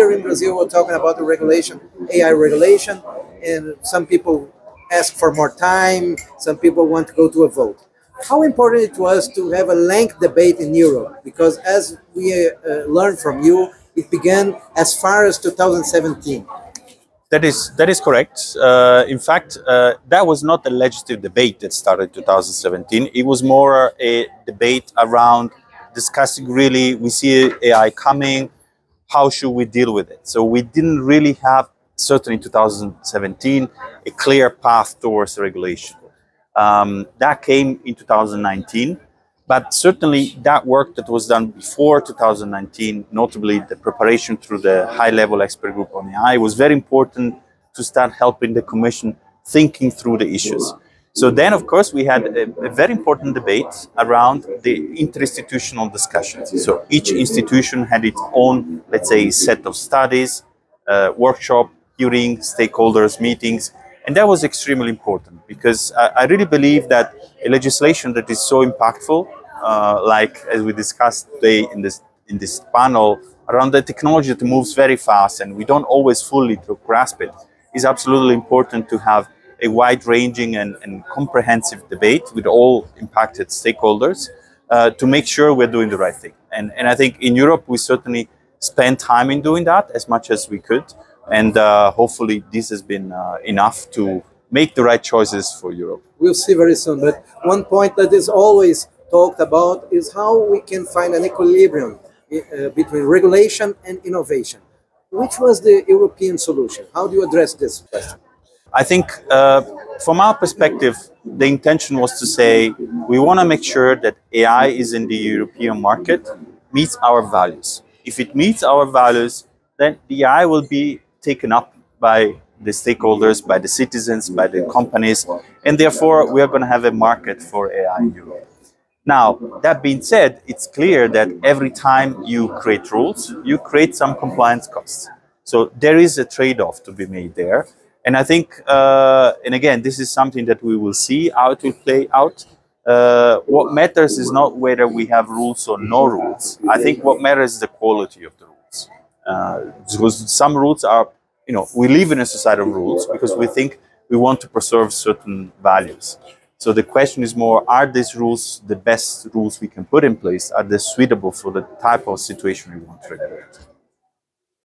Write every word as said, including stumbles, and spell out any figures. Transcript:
here in Brazil we're talking about the regulation, A I regulation, and some people ask for more time, some people want to go to a vote. How important it was to have a length debate in Europe, because as we uh, learned from you, it began as far as two thousand seventeen. That is, that is correct. Uh, in fact, uh, that was not a legislative debate that started in two thousand seventeen. It was more a debate around discussing really, we see A I coming, how should we deal with it? So we didn't really have, certainly in two thousand seventeen, a clear path towards regulation. Um, that came in two thousand nineteen, but certainly that work that was done before two thousand nineteen, notably the preparation through the high-level expert group on A I, was very important to start helping the Commission thinking through the issues. So then, of course, we had a, a very important debate around the interinstitutional discussions. So each institution had its own, let's say, set of studies, uh, workshop, hearings, stakeholders, meetings. And that was extremely important because I, I really believe that a legislation that is so impactful, uh, like as we discussed today in this, in this panel, around the technology that moves very fast and we don't always fully grasp it, is absolutely important to have a wide-ranging and, and comprehensive debate with all impacted stakeholders uh, to make sure we're doing the right thing. And, and I think in Europe, we certainly spent time in doing that as much as we could. And uh, hopefully this has been uh, enough to make the right choices for Europe. We'll see very soon. But one point that is always talked about is how we can find an equilibrium uh, between regulation and innovation. Which was the European solution? How do you address this question? I think uh, from our perspective, the intention was to say, we want to make sure that A I is in the European market, meets our values. If it meets our values, then the A I will be taken up by the stakeholders, by the citizens, by the companies, and therefore we are going to have a market for A I in Europe. Now, that being said, it's clear that every time you create rules, you create some compliance costs. So there is a trade-off to be made there. And I think, uh, and again, this is something that we will see how it will play out. Uh, what matters is not whether we have rules or no rules. I think what matters is the quality of the rules. Uh, because some rules are, you know, we live in a society of rules because we think we want to preserve certain values. So the question is more, are these rules the best rules we can put in place? Are they suitable for the type of situation we want to regulate?